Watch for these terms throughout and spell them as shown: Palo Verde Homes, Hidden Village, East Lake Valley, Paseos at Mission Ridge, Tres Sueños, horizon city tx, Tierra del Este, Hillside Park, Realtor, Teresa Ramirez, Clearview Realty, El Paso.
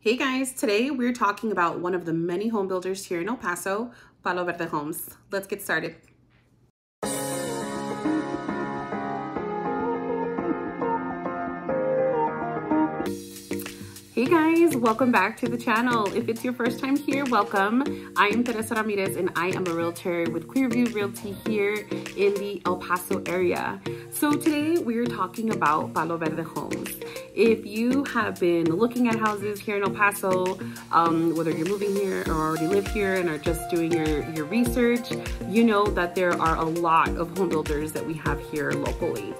Hey guys, today we're talking about one of the many home builders here in El Paso, Palo Verde Homes. Let's get started. Hey guys, welcome back to the channel. If it's your first time here, welcome. I am Teresa Ramirez and I am a realtor with Clearview Realty here in the El Paso area. So today we're talking about Palo Verde Homes. If you have been looking at houses here in El Paso, whether you're moving here or already live here and are just doing your research, you know that there are a lot of home builders that we have here locally.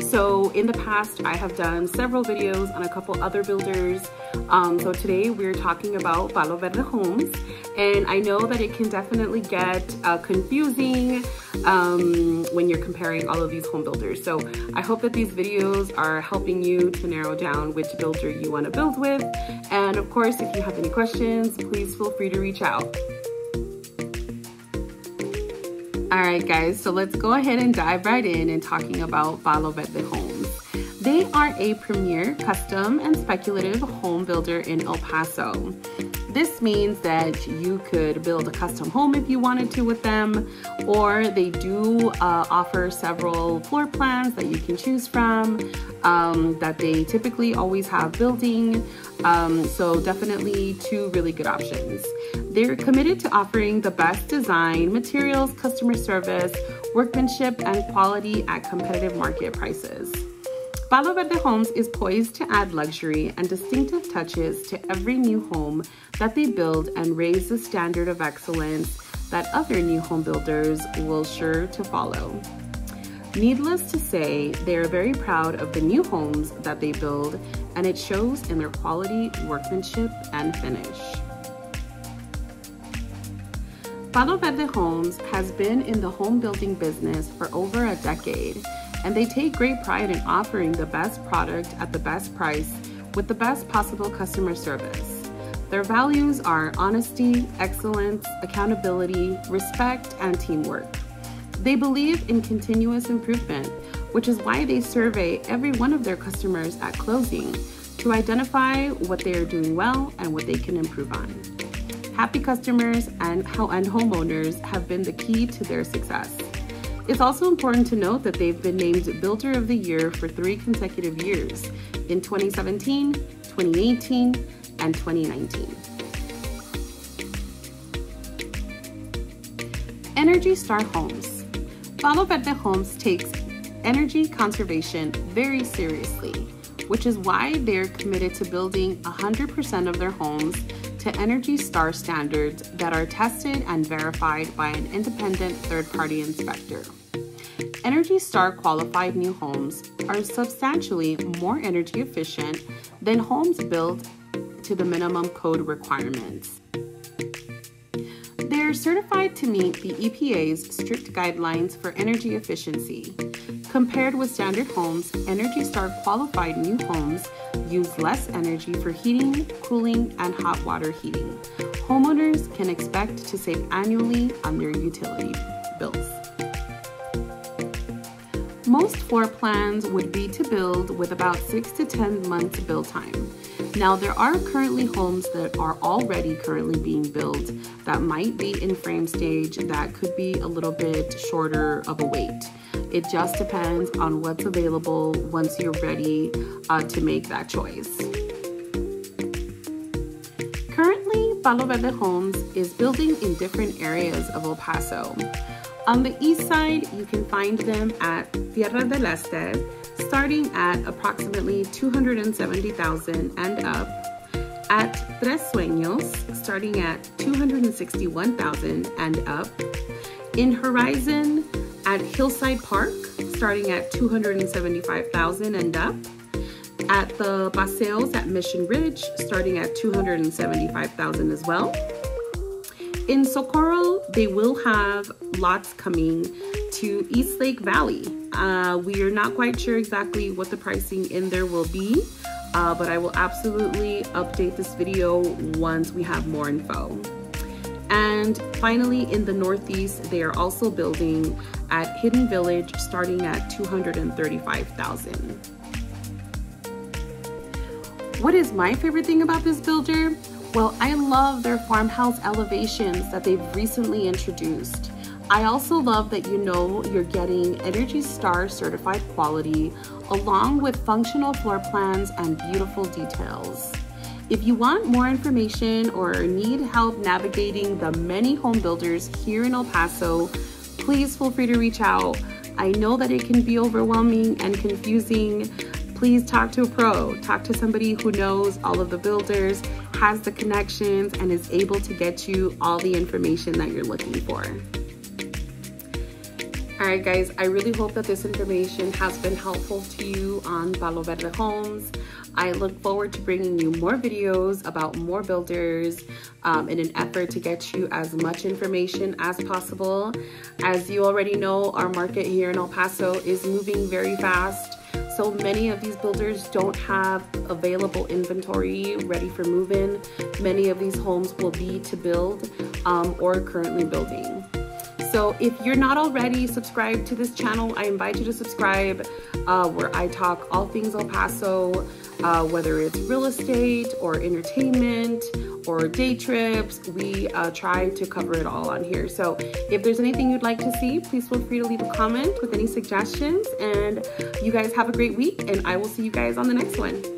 So in the past, I have done several videos on a couple other builders. So today we're talking about Palo Verde Homes. And I know that it can definitely get confusing when you're comparing all of these home builders. So I hope that these videos are helping you to narrow down which builder you want to build with. And of course, if you have any questions, please feel free to reach out. All right guys, so let's go ahead and dive right in talking about Palo Verde Homes. They are a premier custom and speculative home builder in El Paso. This means that you could build a custom home if you wanted to with them, or they do offer several floor plans that you can choose from that they typically always have building. So definitely two really good options. They're committed to offering the best design, materials, customer service, workmanship, and quality at competitive market prices. Palo Verde Homes is poised to add luxury and distinctive touches to every new home that they build and raise the standard of excellence that other new home builders will sure to follow. Needless to say, they are very proud of the new homes that they build, and it shows in their quality, workmanship, and finish. Palo Verde Homes has been in the home building business for over a decade, and they take great pride in offering the best product at the best price with the best possible customer service. Their values are honesty, excellence, accountability, respect, and teamwork. They believe in continuous improvement, which is why they survey every one of their customers at closing to identify what they are doing well and what they can improve on. Happy customers and homeowners have been the key to their success. It's also important to note that they've been named Builder of the Year for 3 consecutive years, in 2017, 2018, and 2019. Energy Star Homes. Palo Verde Homes takes energy conservation very seriously, which is why they're committed to building 100% of their homes to Energy Star standards that are tested and verified by an independent third-party inspector. Energy Star qualified new homes are substantially more energy efficient than homes built to the minimum code requirements. They're certified to meet the EPA's strict guidelines for energy efficiency. Compared with standard homes, Energy Star qualified new homes use less energy for heating, cooling, and hot water heating. Homeowners can expect to save annually on their utility bills. Most floor plans would be to build with about 6 to 10 months build time. Now, there are currently homes that are currently being built that might be in frame stage that could be a little bit shorter of a wait. It just depends on what's available once you're ready to make that choice. Currently, Palo Verde Homes is building in different areas of El Paso. On the east side, you can find them at Tierra del Este, starting at approximately $270,000 and up, at Tres Sueños, starting at $261,000 and up, in Horizon, at Hillside Park, starting at $275,000 and up, at the Paseos at Mission Ridge, starting at $275,000 as well. In Socorro, they will have lots coming to East Lake Valley. We are not quite sure exactly what the pricing in there will be, but I will absolutely update this video once we have more info. And finally, in the Northeast, they are also building at Hidden Village, starting at $235,000. What is my favorite thing about this builder? Well, I love their farmhouse elevations that they've recently introduced. I also love that you know you're getting ENERGY STAR certified quality along with functional floor plans and beautiful details. If you want more information or need help navigating the many home builders here in El Paso, please feel free to reach out. I know that it can be overwhelming and confusing. Please talk to a pro. Talk to somebody who knows all of the builders, has the connections, and is able to get you all the information that you're looking for. All right, guys, I really hope that this information has been helpful to you on Palo Verde Homes. I look forward to bringing you more videos about more builders in an effort to get you as much information as possible. As you already know, our market here in El Paso is moving very fast. So many of these builders don't have available inventory ready for move-in. Many of these homes will be to build or currently building. So if you're not already subscribed to this channel, I invite you to subscribe where I talk all things El Paso, whether it's real estate or entertainment or day trips. We try to cover it all on here. So if there's anything you'd like to see, please feel free to leave a comment with any suggestions. And you guys have a great week, and I will see you guys on the next one.